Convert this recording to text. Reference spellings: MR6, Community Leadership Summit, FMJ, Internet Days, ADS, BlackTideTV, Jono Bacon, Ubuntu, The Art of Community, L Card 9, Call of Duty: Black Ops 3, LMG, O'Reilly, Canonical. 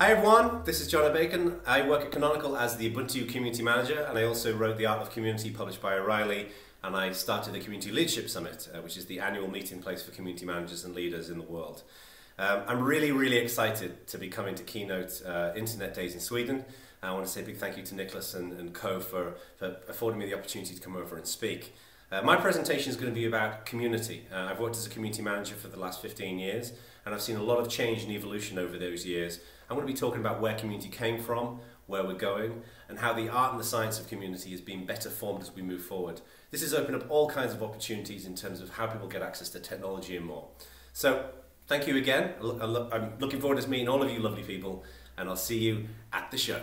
Hi everyone, this is Jono Bacon. I work at Canonical as the Ubuntu Community Manager, and I also wrote The Art of Community, published by O'Reilly, and I started the Community Leadership Summit, which is the annual meeting place for community managers and leaders in the world. I'm really excited to be coming to keynote Internet Days in Sweden. I want to say a big thank you to Nicholas and co for affording me the opportunity to come over and speak. My presentation is going to be about community. I've worked as a community manager for the last 15 years, and I've seen a lot of change and evolution over those years. I'm going to be talking about where community came from, where we're going, and how the art and the science of community is being better formed as we move forward. This has opened up all kinds of opportunities in terms of how people get access to technology and more. So, thank you again. I'm looking forward to meeting all of you lovely people, and I'll see you at the show.